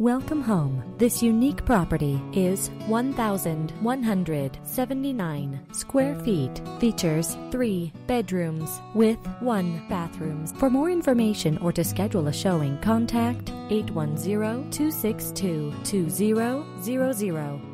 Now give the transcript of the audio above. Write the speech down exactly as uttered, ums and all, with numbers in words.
Welcome home. This unique property is one thousand one hundred seventy-nine square feet. Features three bedrooms with one bathroom. For more information or to schedule a showing, contact eight one zero, two six two, two zero zero zero.